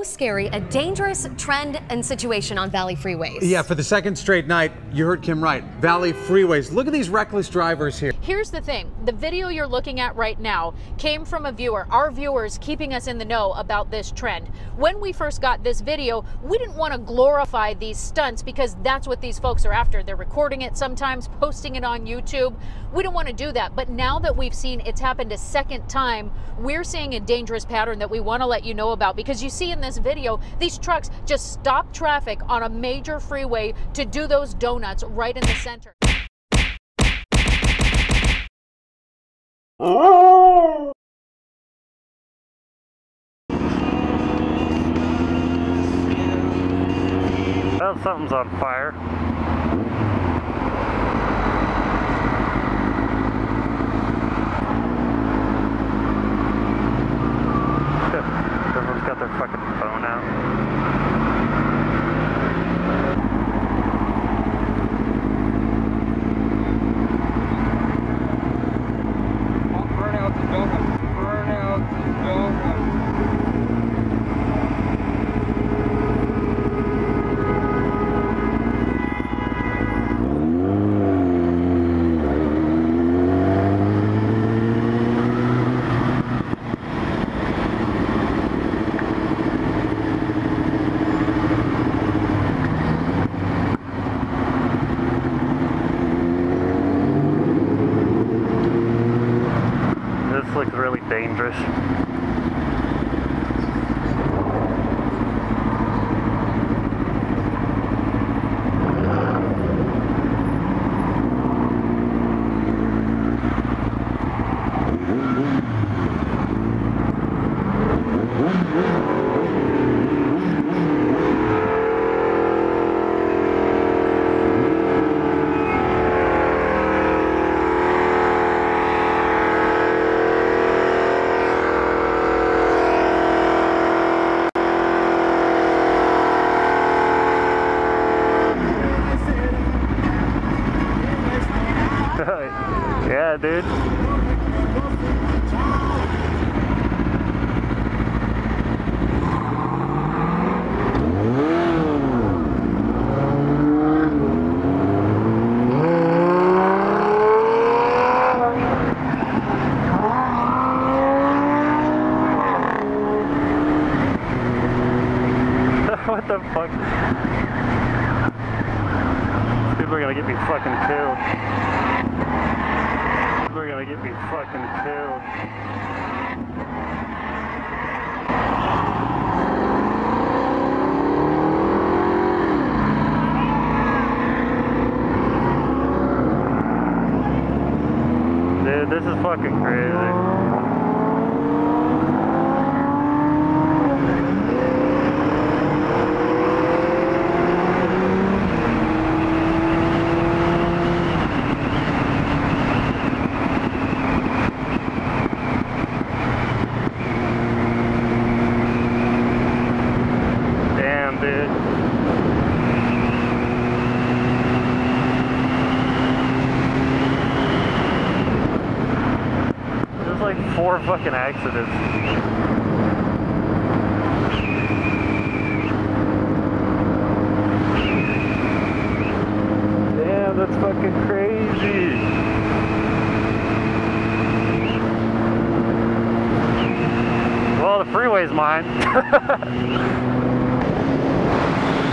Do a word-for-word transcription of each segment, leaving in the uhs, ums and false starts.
Oh, scary, a dangerous trend and situation on Valley freeways. Yeah, for the second straight night, you heard Kim right, Valley freeways. Look at these reckless drivers here. Here's the thing, the video you're looking at right now came from a viewer, our viewers keeping us in the know about this trend. When we first got this video, we didn't want to glorify these stunts because that's what these folks are after. They're recording it sometimes, posting it on YouTube. We don't want to do that, but now that we've seen it's happened a second time, we're seeing a dangerous pattern that we want to let you know about, because you see in this video, these trucks just stop traffic on a major freeway to do those donuts right in the center. Oh. Well, something's on fire. Everyone's got their fucking phone out. I'll burn out the donuts. Burn out the Looks really dangerous. Yeah, dude. What the fuck? People are gonna get me fucking killed. They're gonna get me fucking killed. Dude, this is fucking crazy. Four fucking accidents. Damn, that's fucking crazy. Well, the freeway's mine.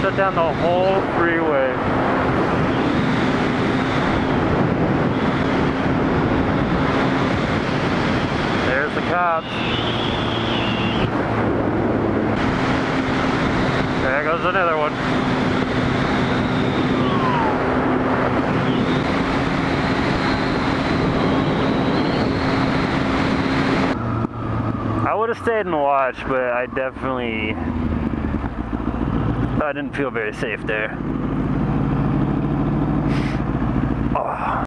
Shut down the whole freeway. There goes another one. I would have stayed and watched, but I definitely I didn't feel very safe there. Oh.